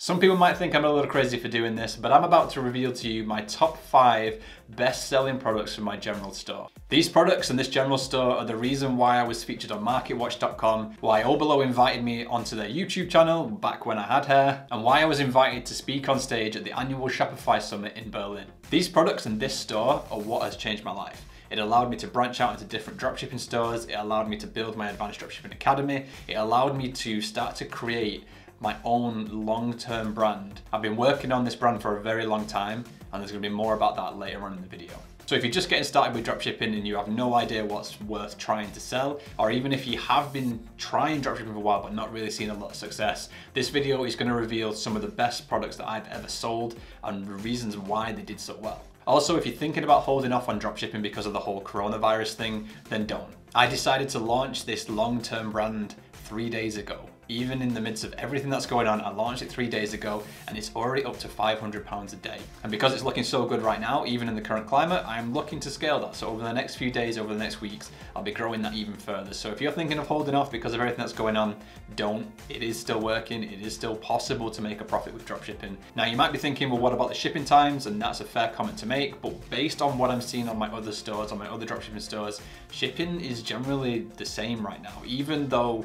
Some people might think I'm a little crazy for doing this, but I'm about to reveal to you my top 5 best-selling products from my general store. These products and this general store are the reason why I was featured on marketwatch.com, why Oberlo invited me onto their YouTube channel back when I had hair, and why I was invited to speak on stage at the annual Shopify Summit in Berlin. These products and this store are what has changed my life. It allowed me to branch out into different dropshipping stores, it allowed me to build my advanced dropshipping academy, it allowed me to start to create my own long-term brand. I've been working on this brand for a very long time, and there's gonna be more about that later on in the video. So if you're just getting started with dropshipping and you have no idea what's worth trying to sell, or even if you have been trying dropshipping for a while but not really seeing a lot of success, this video is gonna reveal some of the best products that I've ever sold and the reasons why they did so well. Also, if you're thinking about holding off on dropshipping because of the whole coronavirus thing, then don't. I decided to launch this long-term brand 3 days ago. Even in the midst of everything that's going on, I launched it 3 days ago and it's already up to £500 a day. And because it's looking so good right now, even in the current climate, I'm looking to scale that. So over the next few days, over the next weeks, I'll be growing that even further. So if you're thinking of holding off because of everything that's going on, don't. It is still working. It is still possible to make a profit with dropshipping. Now you might be thinking, well, what about the shipping times? And that's a fair comment to make, but based on what I'm seeing on my other stores, on my other dropshipping stores, shipping is generally the same right now, even though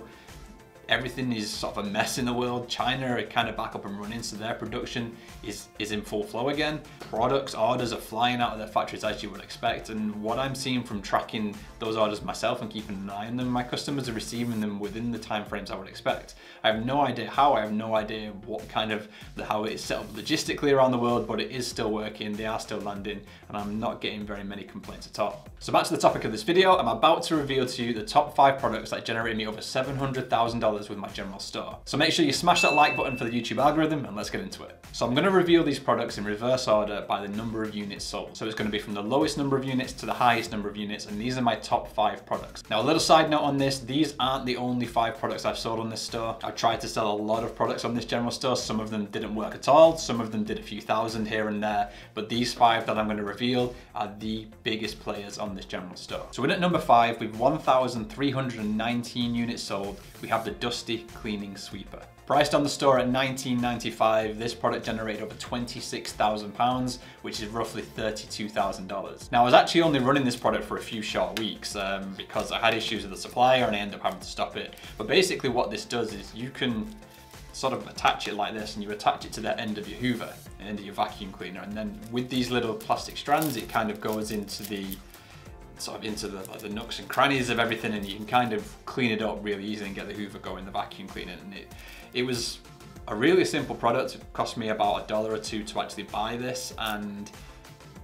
everything is sort of a mess in the world. China are kind of back up and running, so their production is in full flow again. Products, orders are flying out of their factories as you would expect, and what I'm seeing from tracking those orders myself and keeping an eye on them, my customers are receiving them within the timeframes I would expect. I have no idea how, I have no idea what kind of, how it's set up logistically around the world, but it is still working, they are still landing, and I'm not getting very many complaints at all. So back to the topic of this video, I'm about to reveal to you the top 5 products that generated me over $700,000 with my general store. So make sure you smash that like button for the YouTube algorithm and let's get into it. So I'm gonna reveal these products in reverse order by the number of units sold. So it's gonna be from the lowest number of units to the highest number of units, and these are my top 5 products. Now a little side note on this, these aren't the only 5 products I've sold on this store. I've tried to sell a lot of products on this general store. Some of them didn't work at all. Some of them did a few thousand here and there, but these 5 that I'm gonna reveal are the biggest players on this general store. So we're at number 5 with 1,319 units sold. We have the Dusty cleaning sweeper. Priced on the store at $19.95, this product generated over £26,000, which is roughly $32,000. Now I was actually only running this product for a few short weeks because I had issues with the supplier and I ended up having to stop it. But basically what this does is you can sort of attach it like this and you attach it to the end of your Hoover, and end of your vacuum cleaner. And then with these little plastic strands, it kind of goes into the like the nooks and crannies of everything, and you can kind of clean it up really easily and get the Hoover going, the vacuum cleaner. And it was a really simple product. It cost me about $1 or $2 to actually buy this, and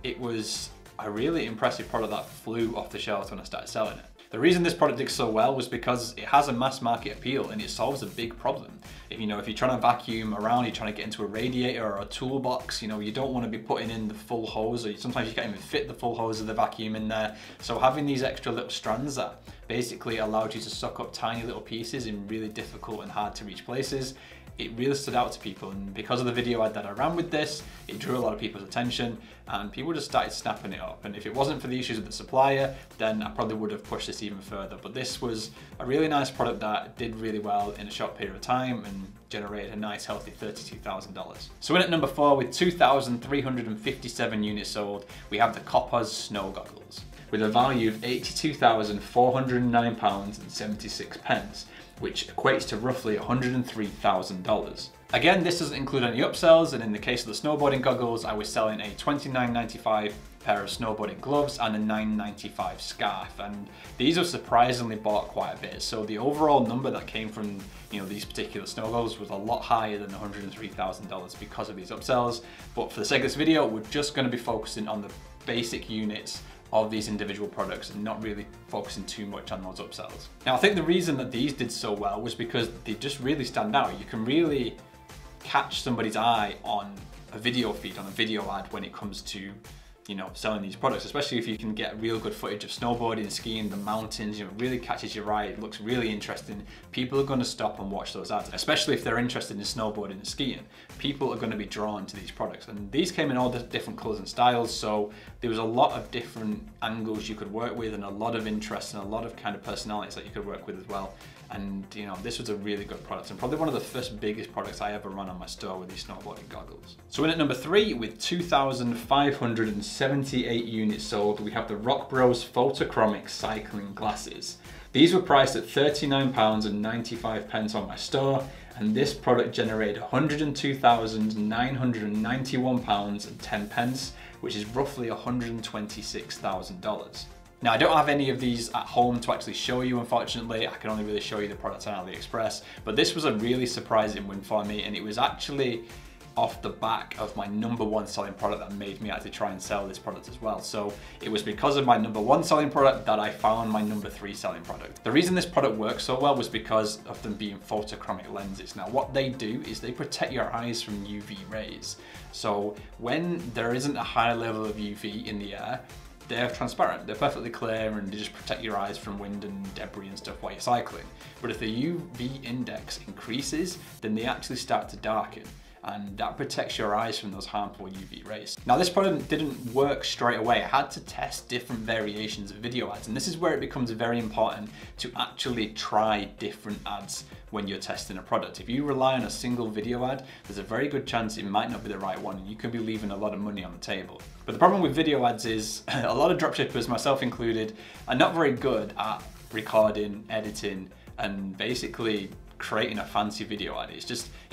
it was a really impressive product that flew off the shelves when I started selling it. The reason this product did so well was because it has a mass market appeal and it solves a big problem. If, you know, if you're trying to vacuum around, you're trying to get into a radiator or a toolbox, you know, you don't want to be putting in the full hose, or sometimes you can't even fit the full hose of the vacuum in there. So having these extra little strands that basically allowed you to suck up tiny little pieces in really difficult and hard to reach places, it really stood out to people. And because of the video ad that I ran with this, it drew a lot of people's attention and people just started snapping it up. And if it wasn't for the issues with the supplier, then I probably would have pushed this even further. But this was a really nice product that did really well in a short period of time and generated a nice healthy $32,000. So in at number 4 with 2,357 units sold, we have the Coppers Snow Goggles with a value of £82,409.76. which equates to roughly $103,000. Again, this doesn't include any upsells, and in the case of the snowboarding goggles, I was selling a $29.95 pair of snowboarding gloves and a $9.95 scarf, and these were surprisingly bought quite a bit. So the overall number that came from, you know, these particular snow goggles was a lot higher than $103,000 because of these upsells. But for the sake of this video, we're just going to be focusing on the basic units of these individual products and not really focusing too much on those upsells. Now I think the reason that these did so well was because they just really stand out. You can really catch somebody's eye on a video feed, on a video ad when it comes to, you know, selling these products, especially if you can get real good footage of snowboarding, skiing, the mountains, you know, it really catches your eye, it looks really interesting. People are gonna stop and watch those ads, especially if they're interested in snowboarding and skiing. People are gonna be drawn to these products. And these came in all the different colors and styles, so there was a lot of different angles you could work with and a lot of interests and a lot of kind of personalities that you could work with as well. And you know, this was a really good product and probably one of the first biggest products I ever run on my store with these snowboarding goggles. So in at number three, with 2,578 units sold, we have the Rock Bros Photochromic Cycling Glasses. These were priced at £39.95 on my store, and this product generated £102,991.10, which is roughly $126,000. Now, I don't have any of these at home to actually show you, unfortunately. I can only really show you the products on AliExpress, but this was a really surprising win for me, and it was actually off the back of my number one selling product that made me actually try and sell this product as well. So it was because of my number one selling product that I found my number three selling product. The reason this product works so well was because of them being photochromic lenses. Now, what they do is they protect your eyes from UV rays. So when there isn't a high level of UV in the air, they're transparent, they're perfectly clear, and they just protect your eyes from wind and debris and stuff while you're cycling. But if the UV index increases, then they actually start to darken, and that protects your eyes from those harmful UV rays. Now, this product didn't work straight away. I had to test different variations of video ads, and this is where it becomes very important to actually try different ads when you're testing a product. If you rely on a single video ad, there's a very good chance it might not be the right one, and you could be leaving a lot of money on the table. But the problem with video ads is a lot of dropshippers, myself included, are not very good at recording, editing, and basically creating a fancy video ad. It's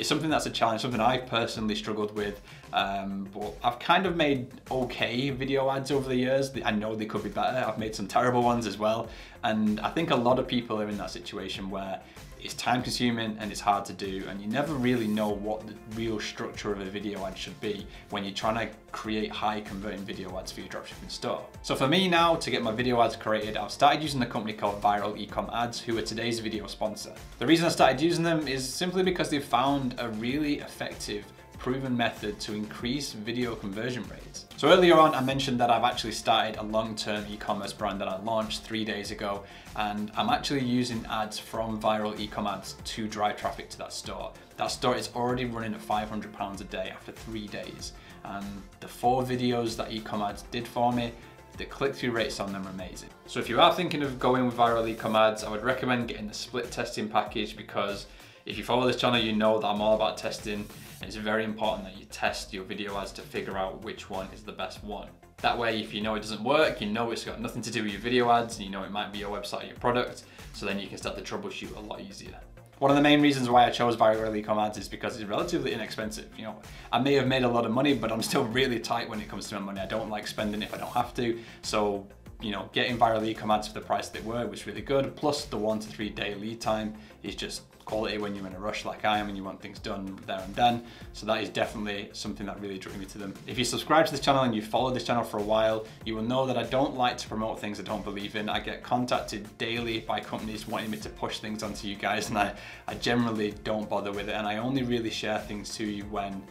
something that's a challenge, something I've personally struggled with, but I've kind of made okay video ads over the years. I know they could be better. I've made some terrible ones as well, and I think a lot of people are in that situation where it's time consuming and it's hard to do, and you never really know what the real structure of a video ad should be when you're trying to create high converting video ads for your dropshipping store. So for me now, to get my video ads created, I've started using a company called ViralEcomAdz, who are today's video sponsor. The reason I started using them is simply because they've found a really effective proven method to increase video conversion rates. So earlier on, I mentioned that I've actually started a long-term e-commerce brand that I launched 3 days ago, and I'm actually using ads from ViralEcomAdz to drive traffic to that store. That store is already running at £500 a day after 3 days, and the 4 videos that ViralEcomAdz did for me, the click-through rates on them are amazing. So if you are thinking of going with ViralEcomAdz, I would recommend getting the split testing package, because if you follow this channel, you know that I'm all about testing, and it's very important that you test your video ads to figure out which one is the best one. That way, if you know it doesn't work, you know it's got nothing to do with your video ads, and you know it might be your website or your product, so then you can start to troubleshoot a lot easier. One of the main reasons why I chose ViralEcomAdz is because it's relatively inexpensive. You know, I may have made a lot of money, but I'm still really tight when it comes to my money. I don't like spending if I don't have to, so you know, getting ViralEcomAdz for the price they were was really good, plus the 1 to 3 day lead time is just quality when you're in a rush like I am and you want things done there and then. So that is definitely something that really drew me to them. If you subscribe to this channel and you've followed this channel for a while, you will know that I don't like to promote things I don't believe in. I get contacted daily by companies wanting me to push things onto you guys, and I generally don't bother with it, and I only really share things to you when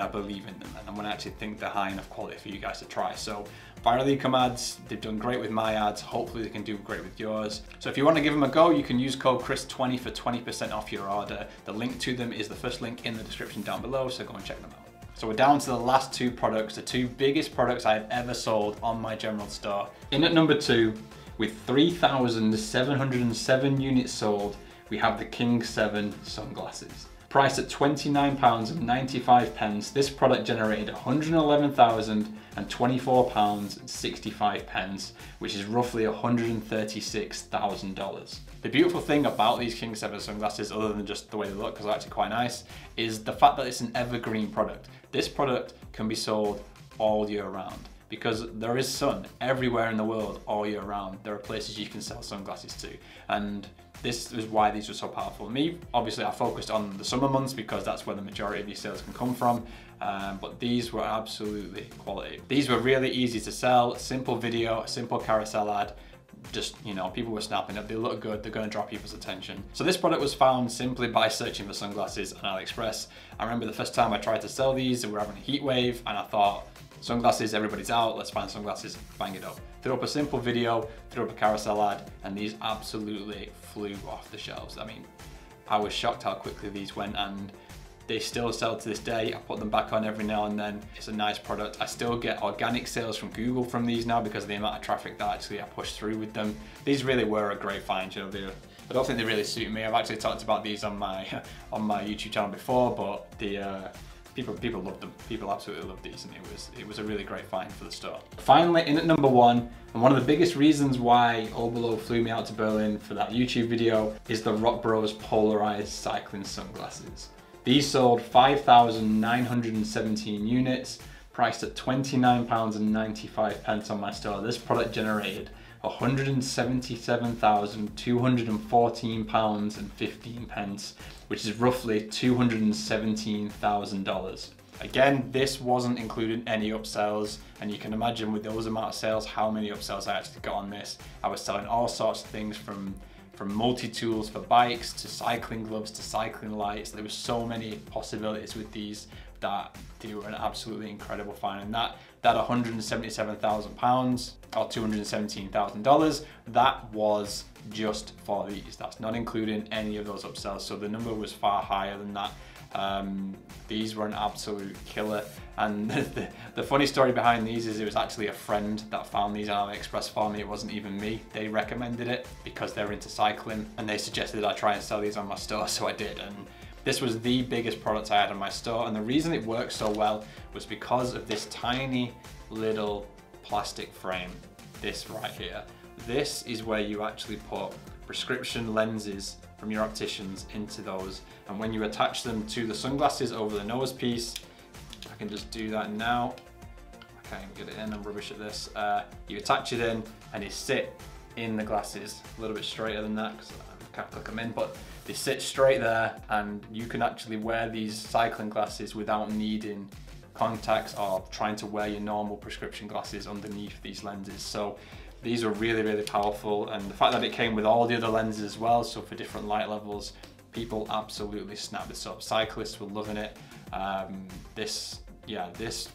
I believe in them and when I actually think they're high enough quality for you guys to try. So ViralEcomAdz, they've done great with my ads, hopefully they can do great with yours. So if you want to give them a go, you can use code CHRIS20 for 20% off your order. The link to them is the first link in the description down below, so go and check them out. So we're down to the last two products, the two biggest products I've ever sold on my general store. In at number two, with 3,707 units sold, we have the King 7 sunglasses. Priced at £29.95, this product generated £111,024.65, which is roughly $136,000. The beautiful thing about these King 7 sunglasses, other than just the way they look, because they're actually quite nice, is the fact that it's an evergreen product. This product can be sold all year round, because there is sun everywhere in the world all year round. There are places you can sell sunglasses to, and this is why these were so powerful. Me, obviously, I focused on the summer months because that's where the majority of these sales can come from, but these were absolutely quality. These were really easy to sell, simple video, simple carousel ad. Just, you know, people were snapping up, they look good, they're going to draw people's attention. So this product was found simply by searching for sunglasses on AliExpress. I remember the first time I tried to sell these, we were having a heat wave, and I thought, sunglasses, everybody's out, let's find sunglasses, bang it up. Threw up a simple video, threw up a carousel ad, and these absolutely flew off the shelves. I mean, I was shocked how quickly these went, and they still sell to this day. I put them back on every now and then. It's a nice product. I still get organic sales from Google from these now because of the amount of traffic that actually I push through with them. These really were a great find, you know, they're I don't think they really suit me. I've actually talked about these on my YouTube channel before, but the people loved them. People absolutely loved these, and it was a really great find for the store. Finally, in at number one, and one of the biggest reasons why Oberlo flew me out to Berlin for that YouTube video, is the Rock Bros Polarized Cycling Sunglasses. These sold 5,917 units, priced at £29.95 on my store. This product generated £177,214.15, which is roughly $217,000. Again, this wasn't including any upsells, and you can imagine with those amount of sales how many upsells I actually got on this. I was selling all sorts of things from multi-tools for bikes to cycling gloves to cycling lights. There were so many possibilities with these that they were an absolutely incredible find. And that £177,000 or $217,000, that was just for these. That's not including any of those upsells. So the number was far higher than that. These were an absolute killer. And the funny story behind these is it was actually a friend that found these on AliExpress for me. It wasn't even me. They recommended it because they're into cycling, and they suggested that I try and sell these on my store, so I did. And this was the biggest product I had on my store, and the reason it worked so well was because of this tiny little plastic frame, this right here. This is where you actually put prescription lenses from your opticians into those, and when you attach them to the sunglasses over the nose piece, I can just do that now. I can't even get it in, I'm rubbish at this. You attach it in and they sit in the glasses, a little bit straighter than that because I can't click them in, but they sit straight there, and you can actually wear these cycling glasses without needing contacts or trying to wear your normal prescription glasses underneath these lenses. So these are really, really powerful, and the fact that it came with all the other lenses as well, so for different light levels, people absolutely snapped this up. Cyclists were loving it. This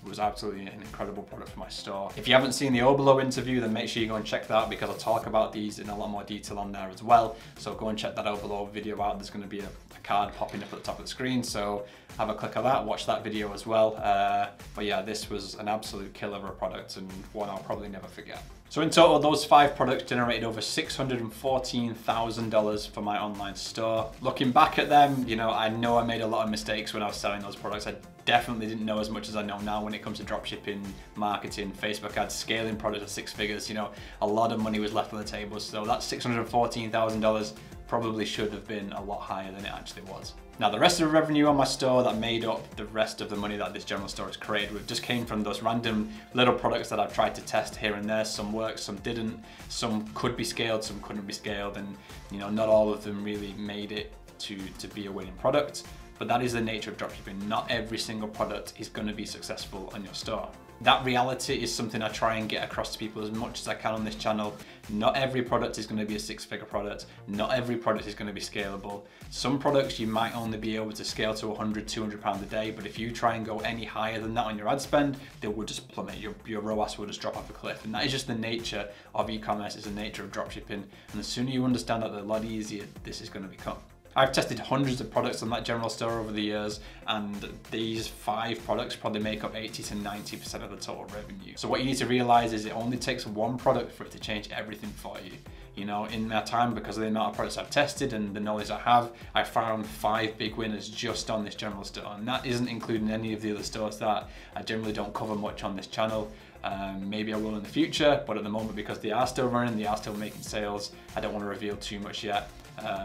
was absolutely an incredible product for my store. If you haven't seen the Oberlo interview, then make sure you go and check that out, because I'll talk about these in a lot more detail on there as well. So go and check that Oberlo video out. There's going to be a card popping up at the top of the screen, so have a click of that, watch that video as well. But yeah, this was an absolute killer of a product, and one I'll probably never forget. So in total, those 5 products generated over $614,000 for my online store. Looking back at them, you know I made a lot of mistakes when I was selling those products. I definitely didn't know as much as I know now when it comes to dropshipping, marketing, Facebook ads, scaling products at 6 figures. You know, a lot of money was left on the table. So that $614,000 probably should have been a lot higher than it actually was. Now, the rest of the revenue on my store that made up the rest of the money that this general store has created with just came from those random little products that I've tried to test here and there. Some worked, some didn't, some could be scaled, some couldn't be scaled, and you know, not all of them really made it to be a winning product. But that is the nature of dropshipping. Not every single product is going to be successful on your store. That reality is something I try and get across to people as much as I can on this channel. Not every product is going to be a 6-figure product. Not every product is going to be scalable. Some products you might only be able to scale to £100, £200 a day, but if you try and go any higher than that on your ad spend, they will just plummet. Your ROAS will just drop off a cliff. And that is just the nature of e-commerce. It's the nature of dropshipping. And the sooner you understand that, the lot easier this is going to become. I've tested hundreds of products on that general store over the years, and these 5 products probably make up 80 to 90% of the total revenue. So what you need to realize is it only takes one product for it to change everything for you. You know, in my time, because of the amount of products I've tested and the knowledge I have, I found 5 big winners just on this general store. And that isn't including any of the other stores that I generally don't cover much on this channel. Maybe I will in the future, but at the moment, because they are still running, they are still making sales, I don't want to reveal too much yet.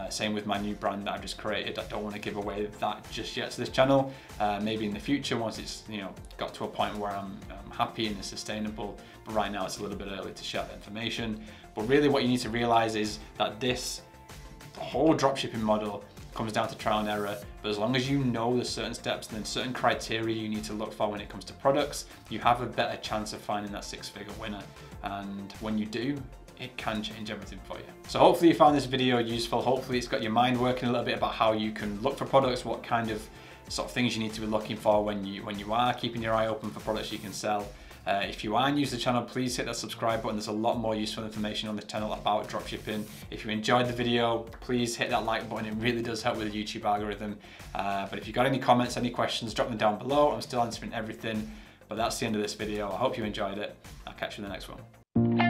Same with my new brand that I've just created. I don't want to give away that just yet to this channel. Maybe in the future, once it's, you know, got to a point where I'm happy and it's sustainable. But right now it's a little bit early to share that information. But really what you need to realize is that this whole dropshipping model comes down to trial and error, but as long as you know the certain steps and then certain criteria you need to look for when it comes to products, you have a better chance of finding that 6-figure winner. And when you do, it can change everything for you. So hopefully you found this video useful. Hopefully it's got your mind working a little bit about how you can look for products, what kind of sort of things you need to be looking for when you are keeping your eye open for products you can sell. If you are new to the channel, please hit that subscribe button. There's a lot more useful information on the channel about dropshipping. If you enjoyed the video, please hit that like button. It really does help with the YouTube algorithm. But if you got any comments, any questions, drop them down below. I'm still answering everything, but that's the end of this video. I hope you enjoyed it. I'll catch you in the next one.